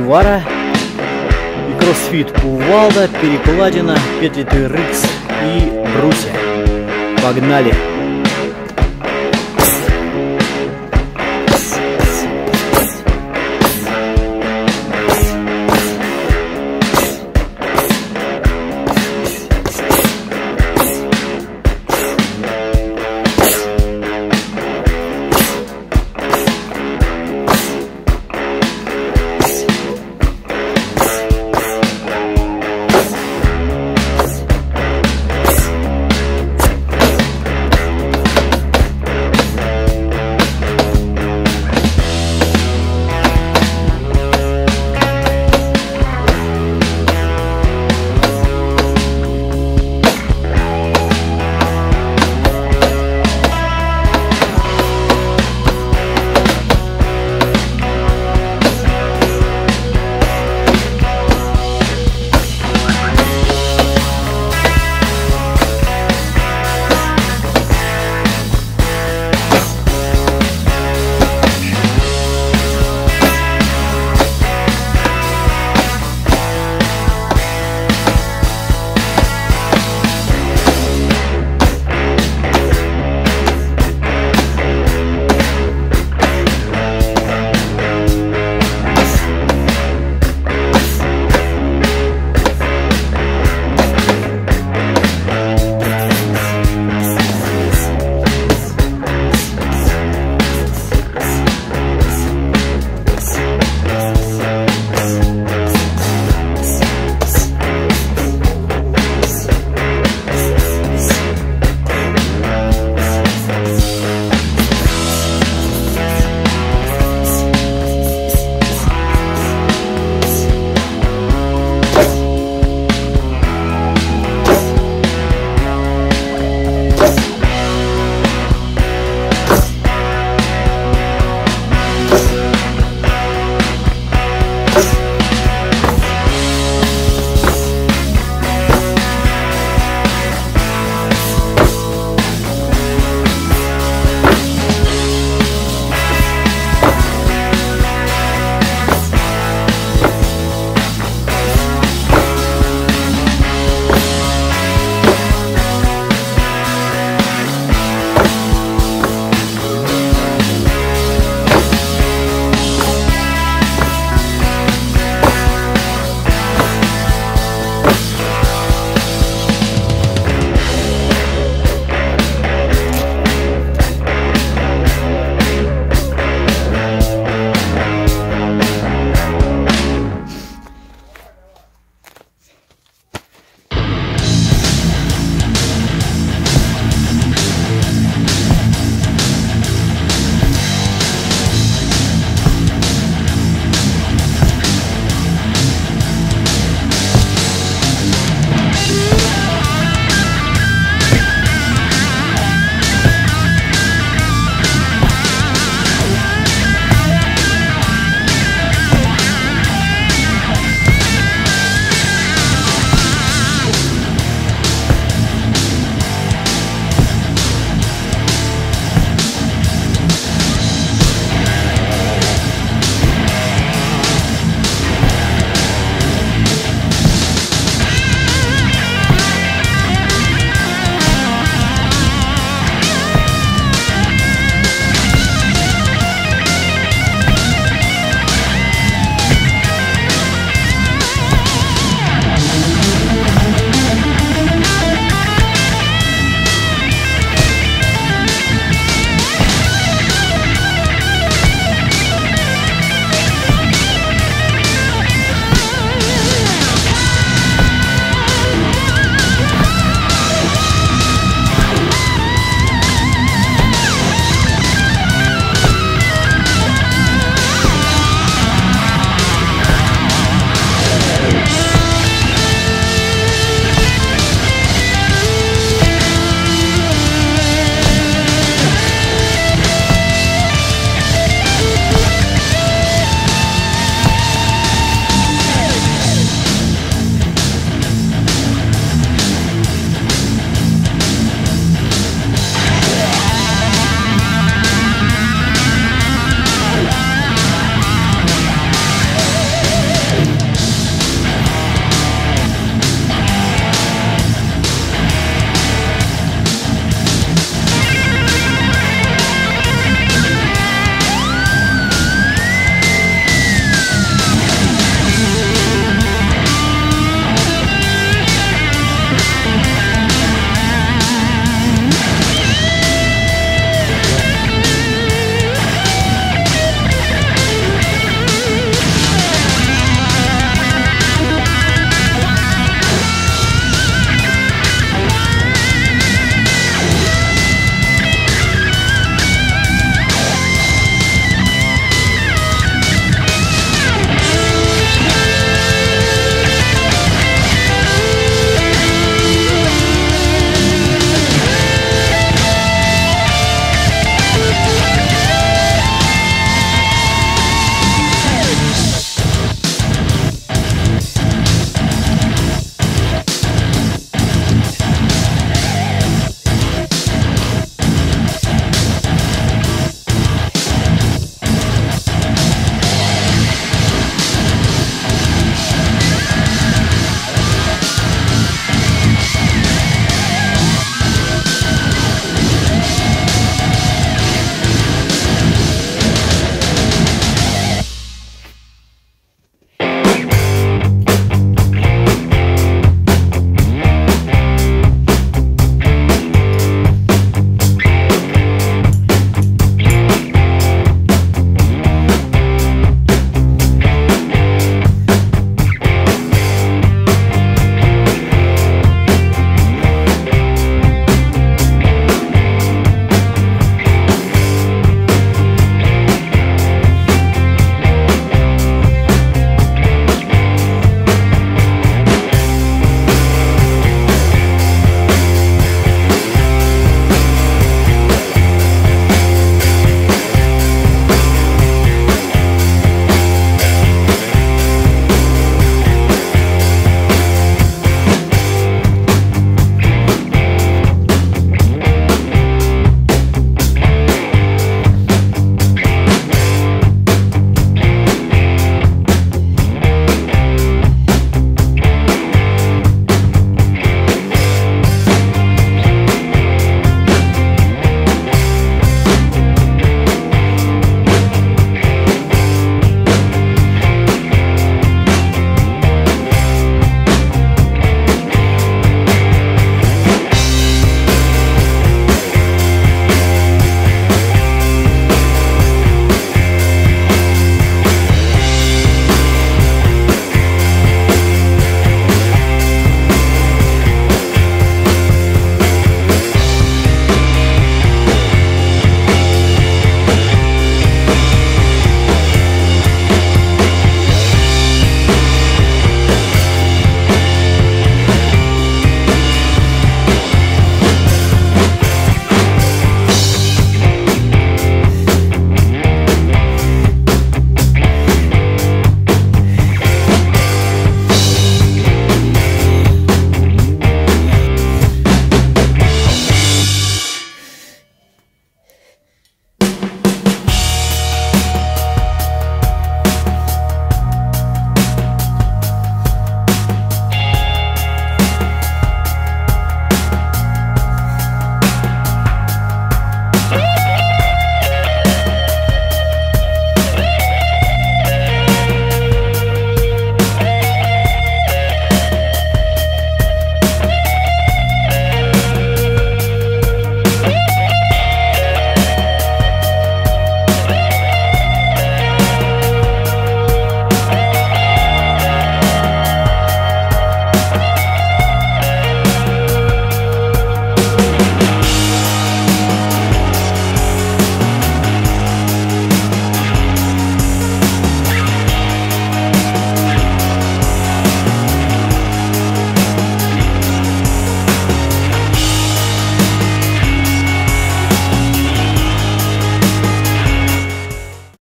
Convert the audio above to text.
Кевара, и кроссфит Кувалда, перекладина, петли TRX и брусья. Погнали!